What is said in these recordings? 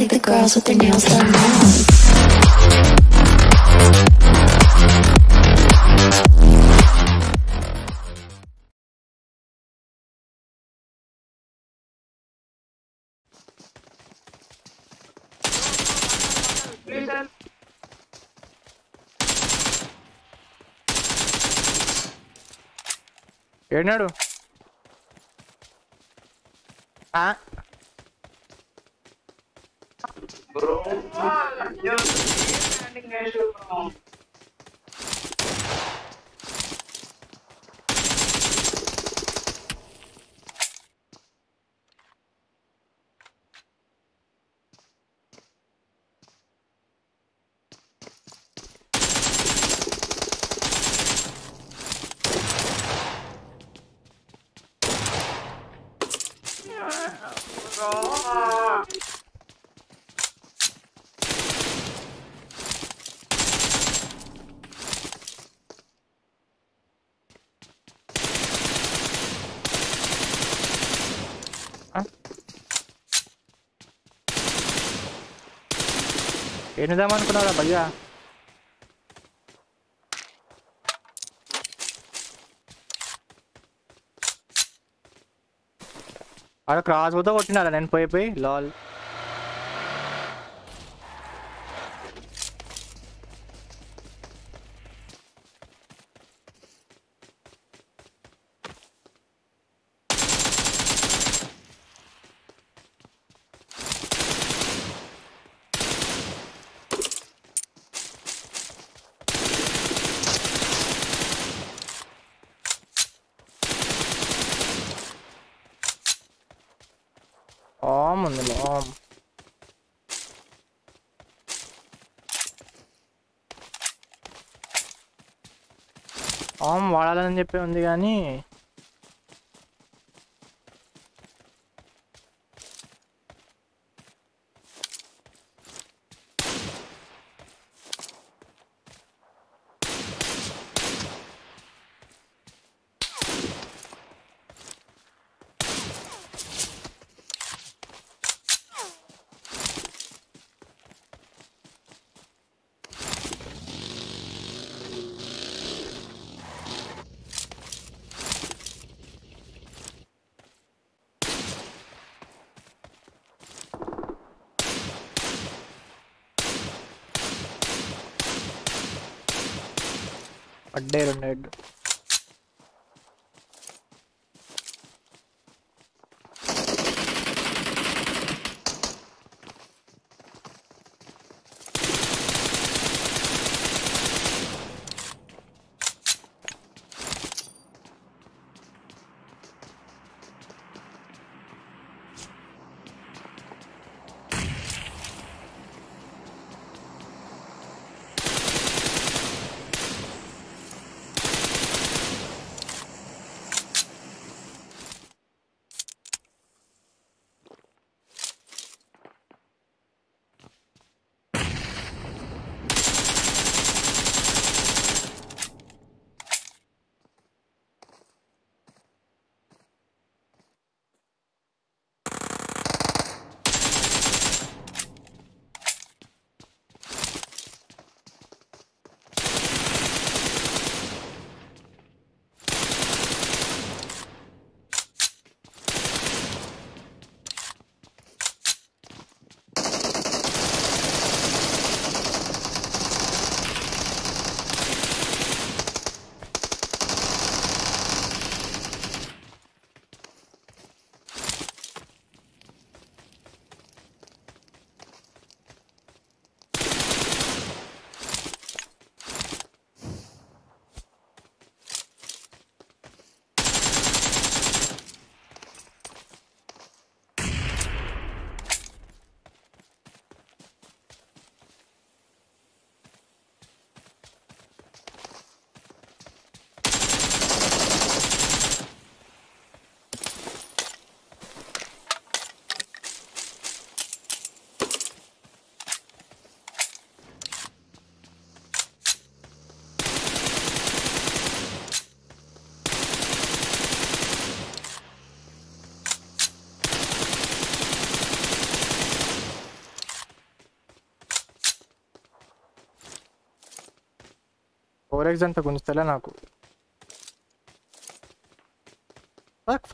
Like the girls with their nails done long. You're not. Huh? Bro, you're standing there, bro. Ini zaman kenapa baya? Ada crash bodoh kau tina lain pay lol. ఆమ్ వాడాలని చెప్పే ఉంది గాని Adde rendu Orex and Kunstalaku. Fuck.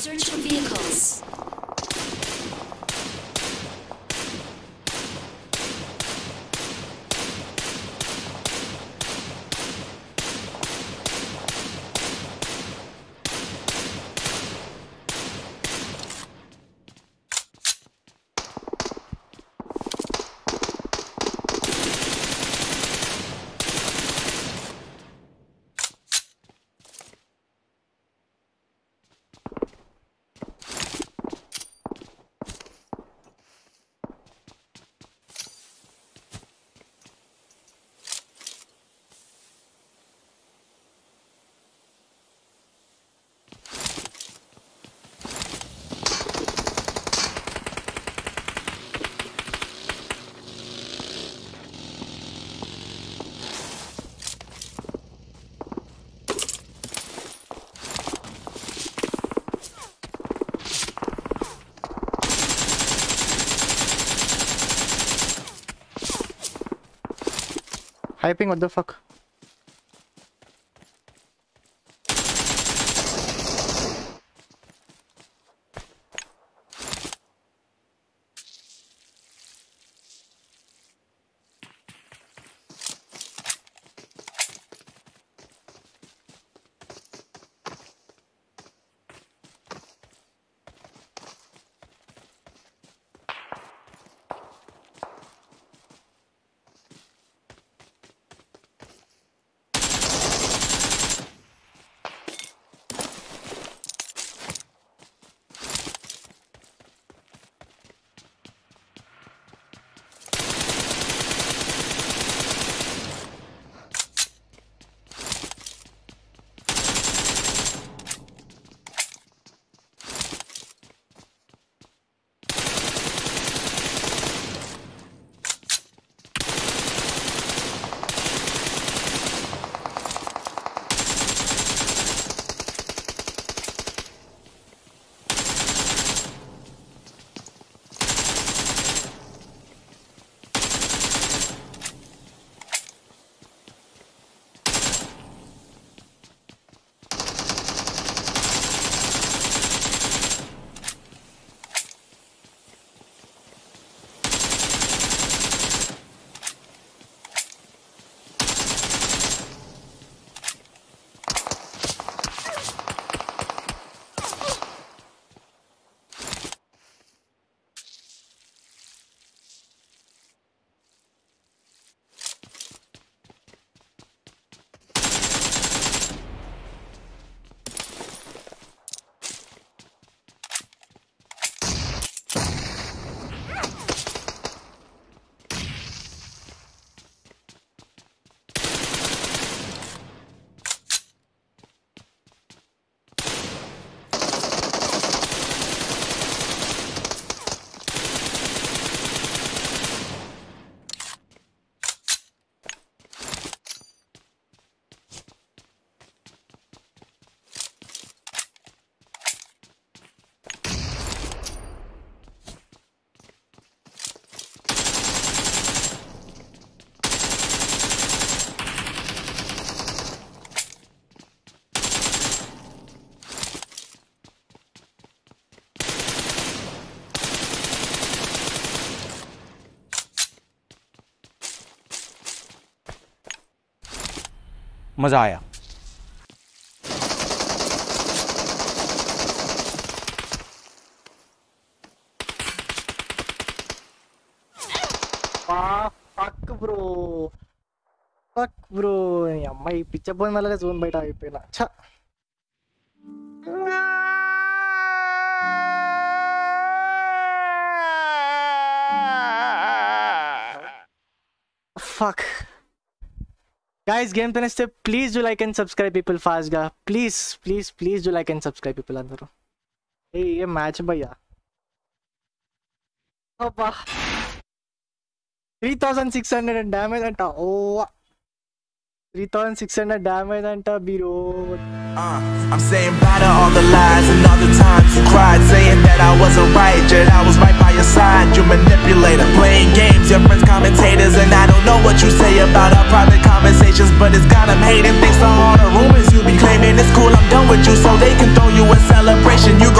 Search for vehicles. Hyping, what the fuck? मज़ा आया। Bro ఈ అమ్మాయి పిచ్చబోని వల్ల zone బయట ఆగిపోయినా. ఛ ఫక్ గైస్, గేమ్ పైన ఇస్తే please do like and subscribe people fast గా. Please please please do like and subscribe people అందరూ. ఏ ఏ మ్యాచ్ భయ్యా, 3600 damage and oh 3600 damage and bro. I'm saying bye to all the lies and all the times you cried, saying that I wasn't right, yet I was right by your side. You manipulator, playing games, your friends commentators, and I don't know what you say about our private conversations, but it's got them hating. Thanks to all the rumors you be claiming, it's cool I'm done with you, so they can throw you a celebration. You go